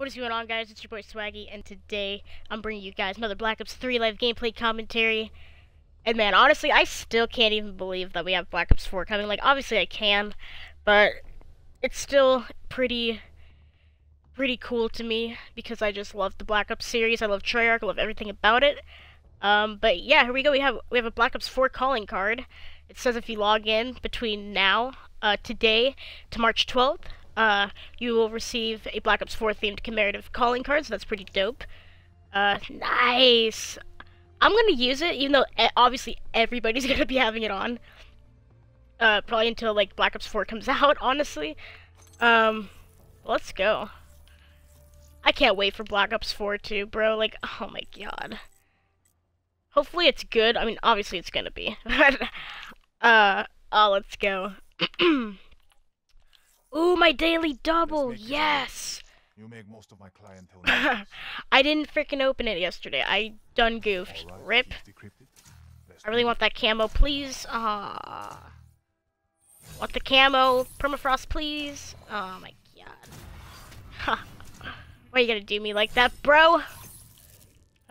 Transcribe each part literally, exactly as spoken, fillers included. What is going on, guys? It's your boy Swaggy, and today I'm bringing you guys another Black Ops three live gameplay commentary. And man, honestly, I still can't even believe that we have Black Ops four coming. Like, obviously I can, but it's still pretty, pretty cool to me because I just love the Black Ops series. I love Treyarch. I love everything about it. Um, but yeah, here we go. We have we have a Black Ops four calling card. It says if you log in between now, uh, today, to March twelfth, Uh, you will receive a Black Ops four themed commemorative calling card, so that's pretty dope. Uh, nice! I'm gonna use it, even though obviously everybody's gonna be having it on. Uh, probably until, like, Black Ops four comes out, honestly. Um, let's go. I can't wait for Black Ops four too, bro. Like, oh my god. Hopefully it's good. I mean, obviously it's gonna be. uh, oh, let's go. Ooh, my daily double! Yes! You make most of my clientele. I didn't freaking open it yesterday. I done goofed. Right, rip. I really want that camo, please. Aww. Want the camo. Permafrost, please. Oh my god. Why you gonna do me like that, bro?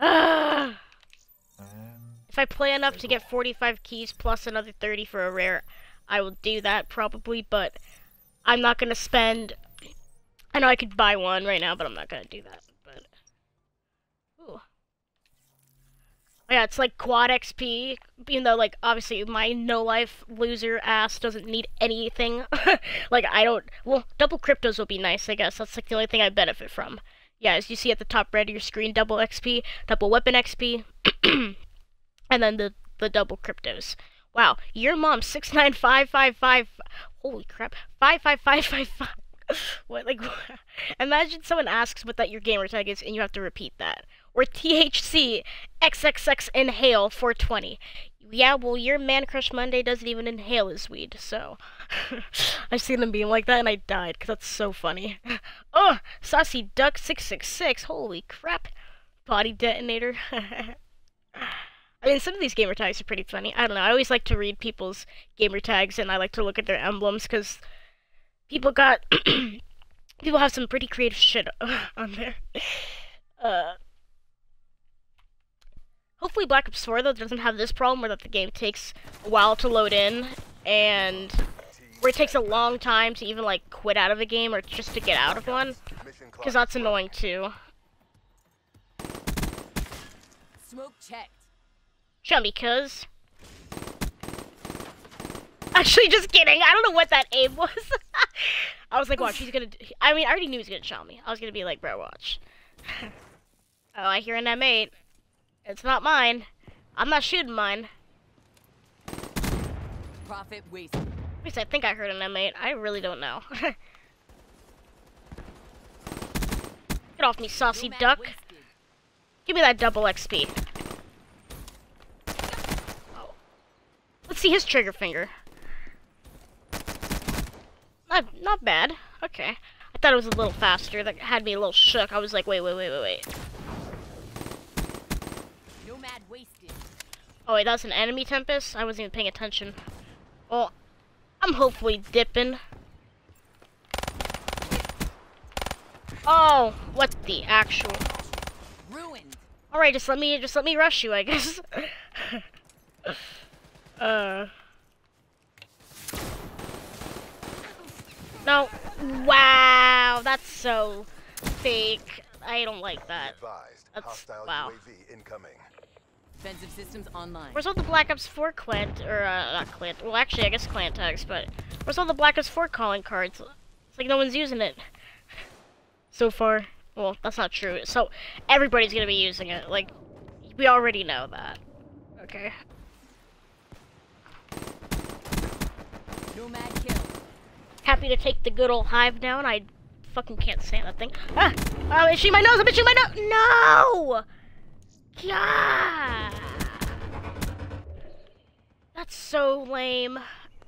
If I play enough to get forty-five keys plus another thirty for a rare, I will do that probably, but I'm not gonna spend. I know I could buy one right now, but I'm not gonna do that. But ooh, yeah, it's like quad X P. Even though, like, obviously my no life loser ass doesn't need anything. Like, I don't. Well, double cryptos will be nice, I guess. That's like the only thing I benefit from. Yeah, as you see at the top right of your screen, double X P, double weapon X P, and then the the double cryptos. Wow, your mom six nine five five five. Holy crap! Five five five five five. What? Like, what? Imagine someone asks what that your gamer tag is, and you have to repeat that. Or T H C X X X inhale four twenty. Yeah, well, your man crush Monday doesn't even inhale his weed, so I've seen them being like that, and I died because that's so funny. Oh, saucy duck six six six. Holy crap! Body detonator. I mean, some of these gamer tags are pretty funny. I don't know. I always like to read people's gamer tags, and I like to look at their emblems because people got people have some pretty creative shit on there. Uh, hopefully, Black Ops four though doesn't have this problem where that the game takes a while to load in, and where it takes a long time to even like quit out of a game or just to get out of one, because that's annoying too. Smoke check. Chummy, cuz. Actually, just kidding. I don't know what that aim was. I was like, watch, he's gonna... D I mean, I already knew he was gonna shot me. I was gonna be like, bro, watch. Oh, I hear an M eight. It's not mine. I'm not shooting mine. Profit wasted. At least I think I heard an M eight. I really don't know. Get off me, saucy duck. Wasted. Give me that double X P. Let's see his trigger finger. Not, not bad. Okay. I thought it was a little faster. That had me a little shook. I was like, wait, wait, wait, wait, wait. Nomad wasted. Oh, wait, that was an enemy Tempest? I wasn't even paying attention. Well, I'm hopefully dipping. Oh, what the actual. Ruined. Alright, just let me, just let me rush you, I guess. Uh. No. Wow, that's so fake. I don't like that. That's wow. Defensive systems online. Where's all the Black Ops four clan or uh, not clan? Well, actually, I guess clan tags, but where's all the Black Ops four calling cards? It's like no one's using it so far. Well, that's not true. So everybody's gonna be using it. Like we already know that. Okay. Nomad kill. Happy to take the good old hive down. I fucking can't stand that thing. Ah! Oh, itching my nose! I'm itching my nose! No! God! That's so lame.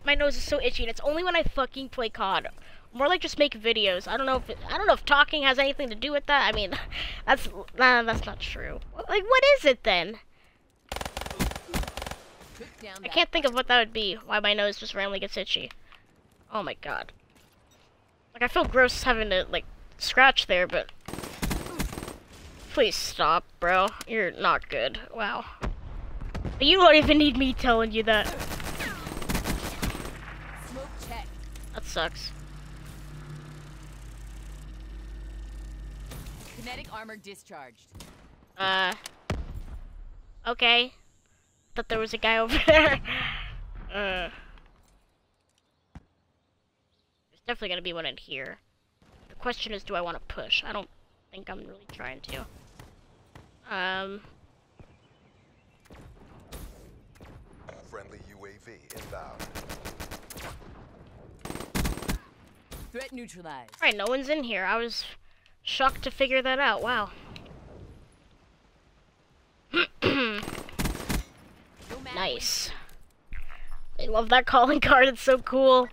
My nose is so itchy, and it's only when I fucking play C O D. More like just make videos. I don't know if it, I don't know if talking has anything to do with that. I mean, that's nah, that's not true. Like, what is it then? I can't think of what that would be, why my nose just randomly gets itchy. Oh my god. Like, I feel gross having to, like, scratch there, but Please stop, bro. You're not good. Wow. You don't even need me telling you that. Smoke check. That sucks. Kinetic armor discharged. Uh. Okay. Thought there was a guy over there. uh. There's definitely gonna be one in here. The question is, do I want to push? I don't think I'm really trying to. Um. Friendly U A V inbound. Threat neutralized. All right, no one's in here. I was shocked to figure that out. Wow. Nice. I love that calling card. It's so cool.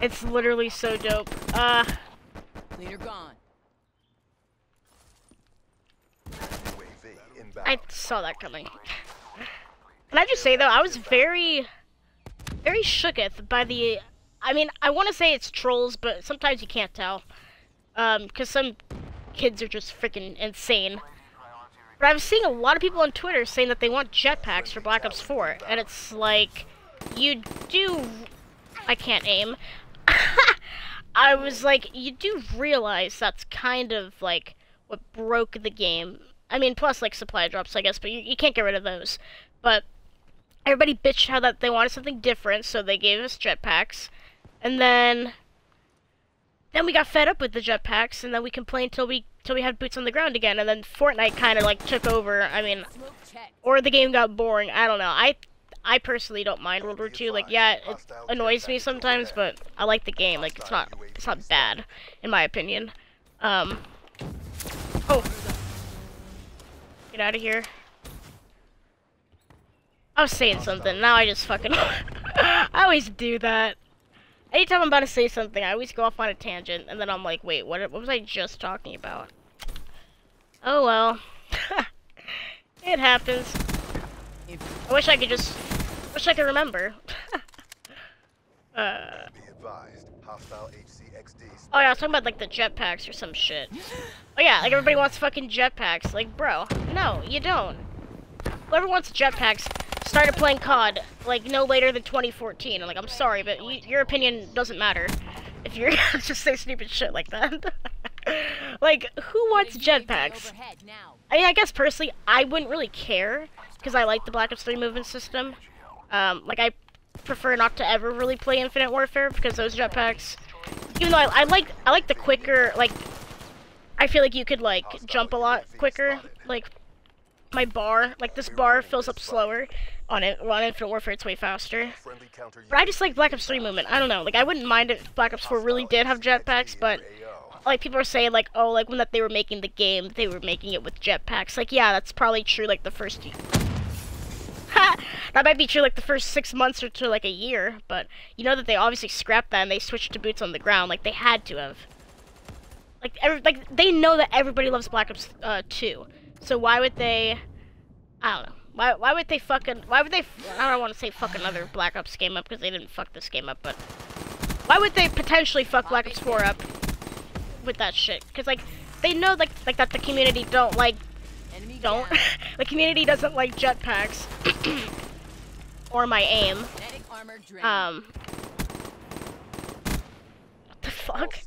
It's literally so dope. Uh. Leader gone. I saw that coming. Can I just say though, I was very, very shooketh by the. I mean, I want to say it's trolls, but sometimes you can't tell, um, because some kids are just freaking insane. But I was seeing a lot of people on Twitter saying that they want jetpacks for Black Ops four, and it's like, you do. I can't aim. I was like, you do realize that's kind of like what broke the game. I mean, plus like supply drops, I guess, but you, you can't get rid of those. But everybody bitched how that they wanted something different, so they gave us jetpacks, and then then we got fed up with the jetpacks, and then we complained till we till we had boots on the ground again, and then Fortnite kind of like took over. I mean, or the game got boring. I don't know. I I personally don't mind World War Two. Like, yeah, it annoys me sometimes, but I like the game. Like, it's not it's not bad in my opinion. Um. Oh. Get out of here. I was saying something, now I just fucking... I always do that. Anytime I'm about to say something, I always go off on a tangent, and then I'm like, wait, what, what was I just talking about? Oh well. It happens. I wish I could just... wish I could remember. uh... Oh yeah, I was talking about like the jetpacks or some shit. Oh yeah, like everybody wants fucking jetpacks. Like, bro, no, you don't. Whoever wants jetpacks started playing C O D like no later than twenty fourteen. And like, I'm sorry, but you, your opinion doesn't matter if you're just say stupid shit like that. Like, who wants jetpacks? I mean, I guess personally, I wouldn't really care because I like the Black Ops three movement system. Um, like I. prefer not to ever really play Infinite Warfare because those jetpacks, even though I, I like I like the quicker, like I feel like you could like jump a lot quicker. Like my bar, like this bar fills up slower on it. Well, on Infinite Warfare it's way faster. But I just like Black Ops three movement. I don't know. Like I wouldn't mind if Black Ops four really did have jetpacks, but like people are saying like, oh, like when that they were making the game, they were making it with jetpacks. Like yeah, that's probably true. Like the first. That might be true like the first six months or to like a year, but you know that they obviously scrapped that and they switched to boots on the ground. Like they had to have. Like every, like they know that everybody loves Black Ops two, so why would they? I don't know. Why why would they fucking? Why would they? I don't want to say fuck another Black Ops game up because they didn't fuck this game up, but why would they potentially fuck Black Ops four up with that shit? Because like they know like like that the community don't like. Don't. The community doesn't like jetpacks or my aim. Um, what the fuck?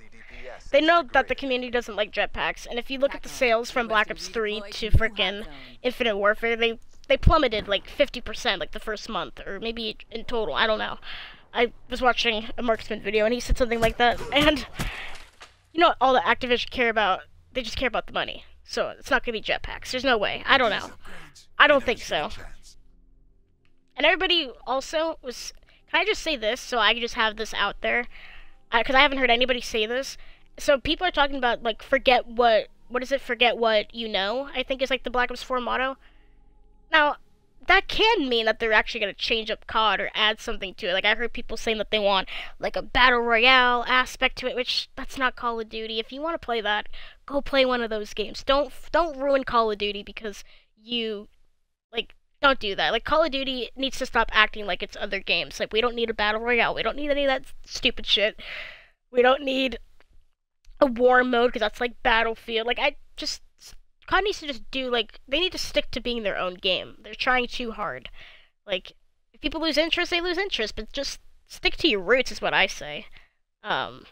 They know that the community doesn't like jetpacks, and if you look at the sales from Black Ops three to frickin' Infinite Warfare, they they plummeted like fifty percent like the first month, or maybe in total. I don't know. I was watching a Marksman video, and he said something like that. And you know what all the Activision care about? They just care about the money. So it's not gonna be jetpacks. There's no way. I don't know. I don't think so. And everybody also was. Can I just say this so I can just have this out there? Because uh, I haven't heard anybody say this. So people are talking about like forget what. What is it? Forget what you know. I think is like the Black Ops four motto. Now that can mean that they're actually gonna change up C O D or add something to it. Like I heard people saying that they want like a battle royale aspect to it, which that's not Call of Duty. If you want to play that. Go play one of those games. Don't don't ruin Call of Duty because you, like, don't do that. Like, Call of Duty needs to stop acting like it's other games. Like, we don't need a battle royale. We don't need any of that stupid shit. We don't need a war mode because that's like Battlefield. Like, I just C O D needs to just do, like, they need to stick to being their own game. They're trying too hard. Like, if people lose interest, they lose interest, but just stick to your roots is what I say. Um,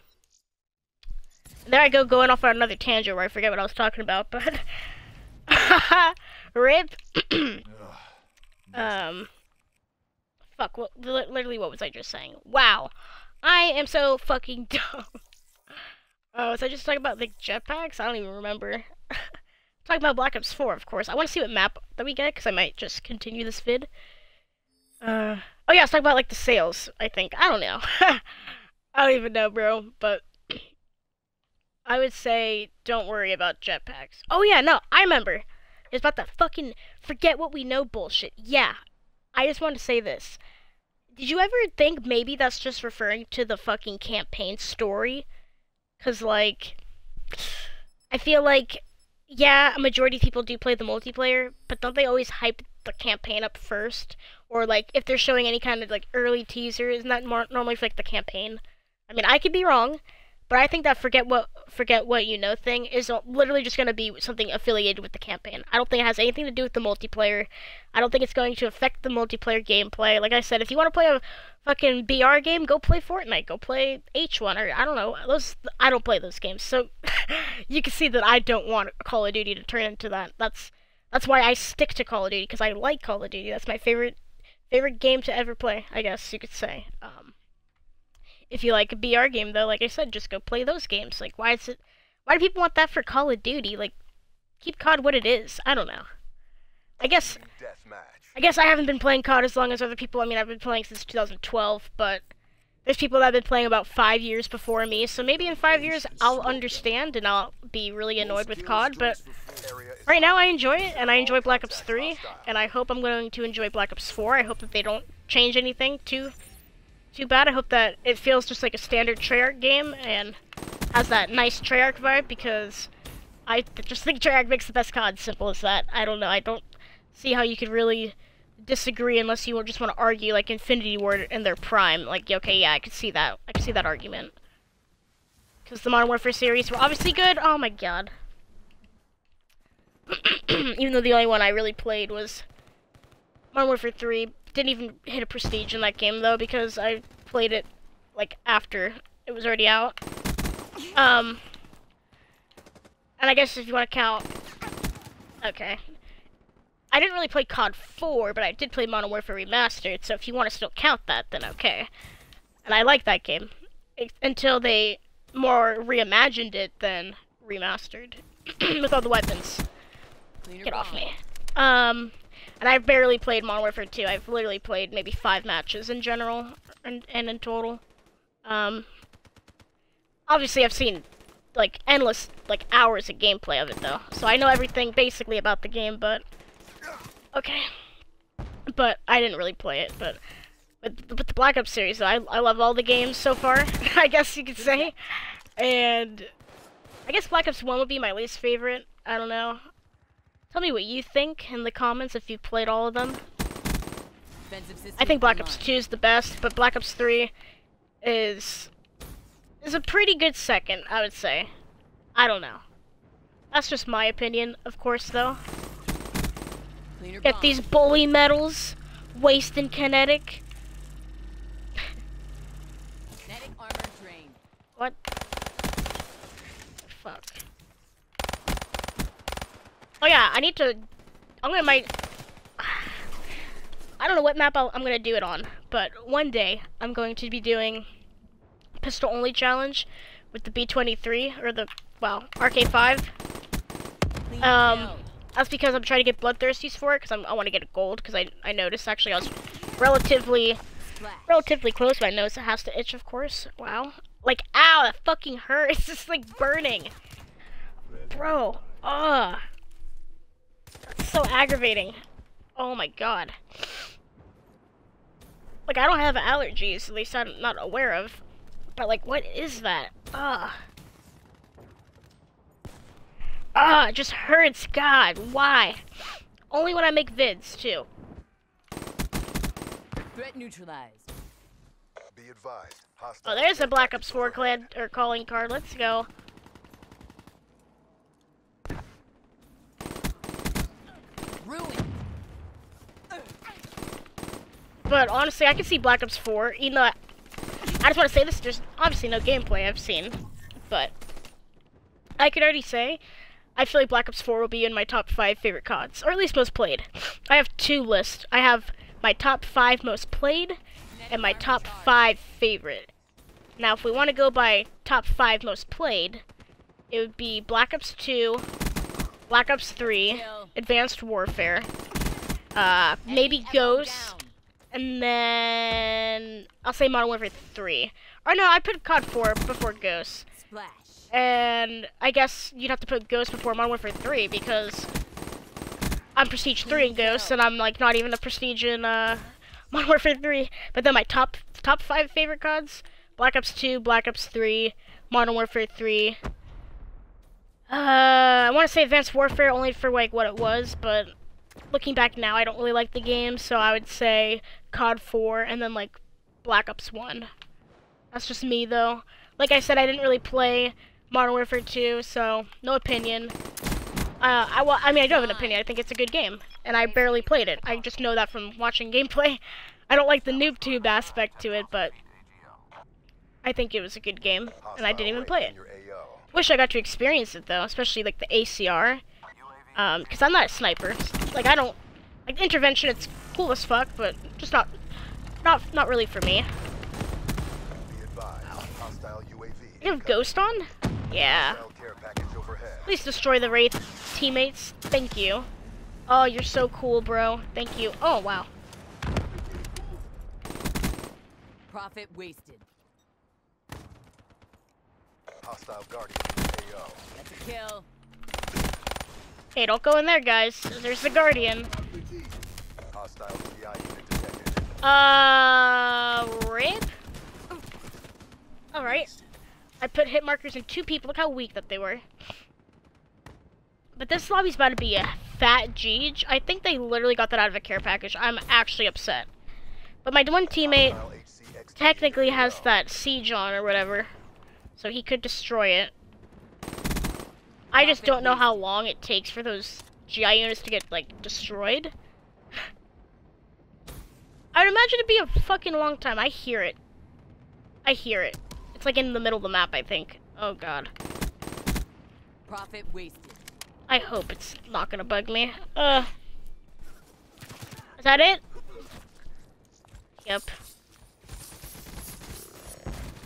there I go, going off on another tangent where I forget what I was talking about, but... Rip. um... Fuck, what, literally what was I just saying? Wow. I am so fucking dumb. Oh, was I just talking about, like, jetpacks? I don't even remember. Talking about Black Ops four, of course. I want to see what map that we get, because I might just continue this vid. Uh, oh yeah, I was talking about, like, the sales, I think. I don't know. I don't even know, bro, but... I would say, don't worry about jetpacks. Oh yeah, no, I remember. It's about that fucking forget what we know bullshit. Yeah. I just wanted to say this. Did you ever think maybe that's just referring to the fucking campaign story? Because, like, I feel like, yeah, a majority of people do play the multiplayer, but don't they always hype the campaign up first? Or, like, if they're showing any kind of, like, early teaser, isn't that more normally for, like, the campaign? I mean, I could be wrong, but I think that forget what forget what you know thing is literally just going to be something affiliated with the campaign. I don't think it has anything to do with the multiplayer. I don't think it's going to affect the multiplayer gameplay. Like I said, if you want to play a fucking B R game, go play Fortnite. Go play H one, or I don't know. Those I don't play those games, so you can see that I don't want Call of Duty to turn into that. That's that's why I stick to Call of Duty, because I like Call of Duty. That's my favorite favorite game to ever play, I guess you could say. Um, If you like a B R game, though, like I said, just go play those games. Like, why is it... Why do people want that for Call of Duty? Like, keep C O D what it is. I don't know. I guess... I guess I haven't been playing C O D as long as other people. I mean, I've been playing since two thousand twelve, but... There's people that have been playing about five years before me, so maybe in five years I'll understand and I'll be really annoyed with C O D, but... Right now I enjoy it, and I enjoy Black Ops three, and I hope I'm going to enjoy Black Ops four. I hope that they don't change anything too... Too bad. I hope that it feels just like a standard Treyarch game and has that nice Treyarch vibe, because I just think Treyarch makes the best C O D, simple as that. I don't know, I don't see how you could really disagree unless you just want to argue like Infinity Ward in their prime. Like, okay, yeah, I could see that. I could see that argument. Because the Modern Warfare series were obviously good. Oh my god. Even though the only one I really played was Modern Warfare three. Didn't even hit a prestige in that game, though, because I played it, like, after it was already out. Um, and I guess if you want to count... Okay. I didn't really play C O D four, but I did play Modern Warfare Remastered, so if you want to still count that, then okay. And I like that game. It, until they more reimagined it than remastered. With all the weapons. Get off me. Um... And I've barely played Modern Warfare two. I've literally played maybe five matches in general, and, and in total. Um, obviously, I've seen, like, endless, like, hours of gameplay of it, though. So I know everything, basically, about the game, but... Okay. But I didn't really play it, but... But, but the Black Ops series, though, I, I love all the games so far, I guess you could say. And... I guess Black Ops one would be my least favorite. I don't know. Tell me what you think in the comments if you played all of them. I think Black Ops two is the best, but Black Ops three is is a pretty good second, I would say. I don't know. That's just my opinion, of course, though. Get these bully medals, wasting kinetic. Kinetic armor drain. What? Fuck. Oh yeah, I need to, I'm gonna might, I don't know what map I'll, I'm gonna do it on, but one day I'm going to be doing pistol only challenge with the B twenty-three, or the, well, R K five. Um, that's because I'm trying to get bloodthirsties for it, because I want to get a gold, because I, I noticed actually I was relatively, relatively close, but I noticed it has to itch, of course. Wow. Like, ow, that fucking hurts. It's just like burning. Bro, ugh. That's so aggravating. Oh my god. Like, I don't have allergies, at least I'm not aware of. But, like, what is that? Ugh. Ugh, it just hurts. God, why? Only when I make vids, too. Threat neutralized. Be advised. Oh, there's a Black Ops four clan, or calling card. Let's go. ruin. But honestly, I can see Black Ops four, even though I, I just want to say this, there's obviously no gameplay I've seen, but I could already say I feel like Black Ops four will be in my top five favorite C O Ds, or at least most played. I have two lists. I have my top five most played and my top five favorite. Now, if we want to go by top five most played, it would be Black Ops two, Black Ops three, Advanced Warfare, uh, maybe Ghost, and then I'll say Modern Warfare three. Or no, I put C O D four before Ghost. And I guess you'd have to put Ghost before Modern Warfare three because I'm Prestige three in Ghost, and I'm like not even a Prestige in uh, Modern Warfare three. But then my top top five favorite C O Ds: Black Ops two, Black Ops three, Modern Warfare three. Uh, I want to say Advanced Warfare only for like what it was, but looking back now, I don't really like the game, so I would say C O D four and then like Black Ops one. That's just me though. Like I said, I didn't really play Modern Warfare two, so no opinion. Uh, I, well, I mean, I do have an opinion. I think it's a good game, and I barely played it. I just know that from watching gameplay. I don't like the noob-tube aspect to it, but I think it was a good game, and I didn't even play it. Wish I got to experience it, though, especially, like, the A C R, um, because I'm not a sniper. Like, I don't... Like, intervention, it's cool as fuck, but just not... Not, not really for me. You have Ghost on? Yeah. Please destroy the Wraith teammates. Thank you. Oh, you're so cool, bro. Thank you. Oh, wow. Profit wasted. Hostile guardian. A O. That's a kill. Hey, don't go in there, guys. There's the guardian. Hostile C I unit detected. Uh, rip. Oh. All right. I put hit markers in two people. Look how weak that they were. But this lobby's about to be a fat Jeej. I think they literally got that out of a care package. I'm actually upset. But my one teammate technically has that siege on or whatever, so he could destroy it. I just don't know how long it takes for those G I units to get like destroyed. I would imagine it'd be a fucking long time. I hear it. I hear it. It's like in the middle of the map, I think. Oh god. Profit wasted. I hope it's not gonna bug me. Uh, is that it? Yep.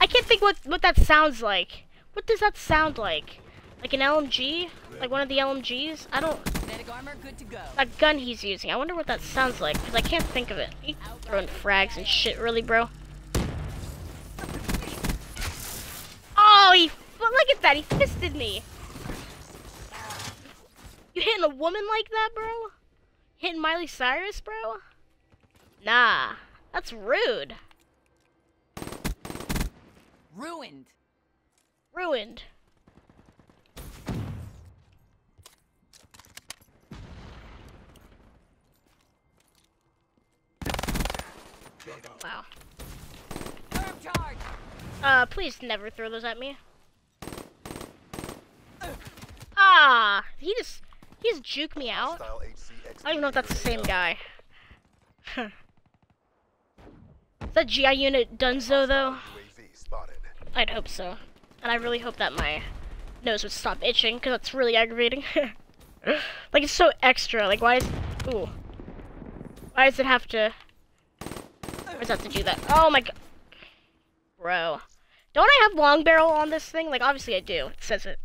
I can't think what what that sounds like. What does that sound like? Like an L M G? Like one of the L M Gs? I don't. Kinetic armor, good to go. That gun he's using. I wonder what that sounds like because I can't think of it. He's throwing frags and shit, really, bro. Oh, he, well, look at that, he fisted me. You hitting a woman like that, bro? Hitting Miley Cyrus, bro? Nah, that's rude. Ruined. Ruined. Wow. Uh, please never throw those at me. Ah, he just, he just juked me out. I don't even know if that's the same guy. Is that G I unit Dunzo though? I'd hope so. And I really hope that my nose would stop itching, because that's really aggravating. Like, it's so extra. Like, why is, ooh. Why does it have to, why does it have to do that? Oh my god. Bro, don't I have long barrel on this thing? Like, obviously I do. It says it.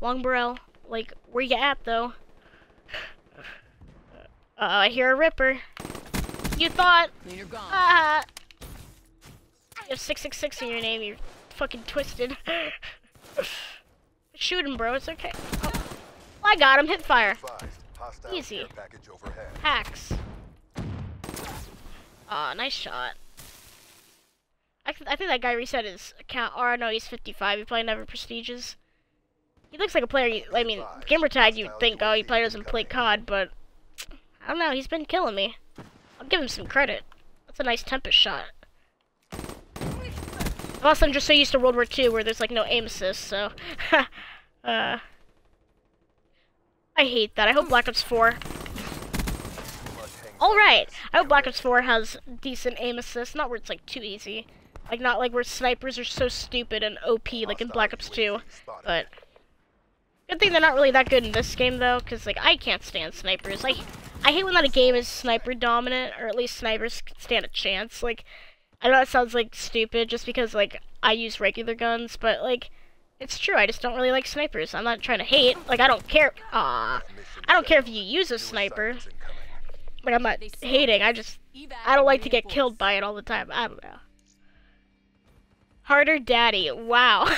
Long barrel. Like, where you at, though? Uh, I hear a ripper. You thought. Ah. You have six six six in your name. You're fucking twisted. Shoot him, bro. It's okay. Oh. Well, I got him. Hit fire. Easy. Hacks. Aw, oh, nice shot. I, th I think that guy reset his account. Oh no, he's fifty-five. He probably never prestiges. He looks like a player. You, I mean, gamer tag. You'd think, oh, he probably doesn't play C O D, but I don't know. He's been killing me. I'll give him some credit. That's a nice Tempest shot. Also, I'm just so used to World War Two, where there's like no aim assist. So, uh, I hate that. I hope Black Ops four Alright, I hope Black Ops four has decent aim assist, not where it's like too easy. Like not like where snipers are so stupid and O P like in Black Ops two, but... Good thing they're not really that good in this game though, because like I can't stand snipers. Like, I hate when that a game is sniper dominant, or at least snipers can stand a chance. Like, I know that sounds like stupid just because like I use regular guns, but like... It's true, I just don't really like snipers. I'm not trying to hate. Like, I don't care. Aw. I don't care if you use a sniper. Like, I'm not hating. I just, I don't like to get killed by it all the time. I don't know. Harder Daddy. Wow.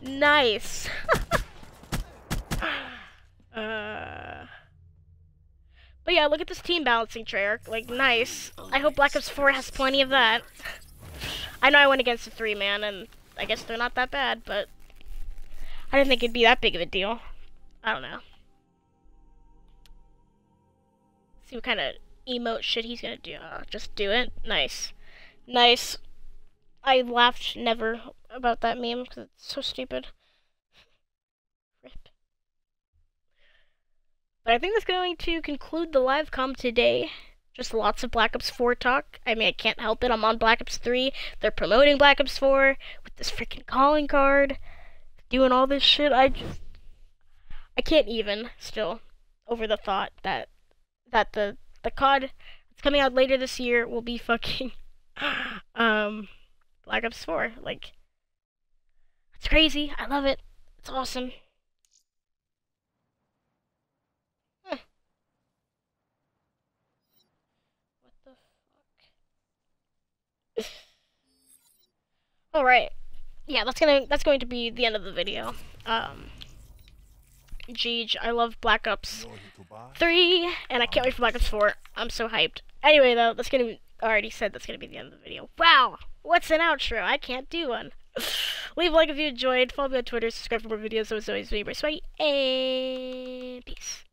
Nice. uh... But yeah, look at this team balancing, Treyarch. Like, nice. I hope Black Ops four has plenty of that. I know I went against a three man, and... I guess they're not that bad, but I didn't think it'd be that big of a deal. I don't know. See what kind of emote shit he's gonna do. Uh, just do it. Nice. Nice. I laughed never about that meme because it's so stupid. Rip. But I think that's going to conclude the live com today. Just lots of Black Ops four talk. I mean, I can't help it. I'm on Black Ops three. They're promoting Black Ops four with this freaking calling card. Doing all this shit. I just... I can't even, still, over the thought that that the, the C O D that's coming out later this year will be fucking um, Black Ops four. Like, it's crazy. I love it. It's awesome. All right, yeah, that's gonna that's going to be the end of the video. Um, Jeej, I love Black Ops three, and I can't wait for Black Ops four. I'm so hyped. Anyway, though, that's gonna be, I already said that's gonna be the end of the video. Wow, what's an outro? I can't do one. Leave a like if you enjoyed. Follow me on Twitter. Subscribe for more videos. That was always me, Swaggy, and peace.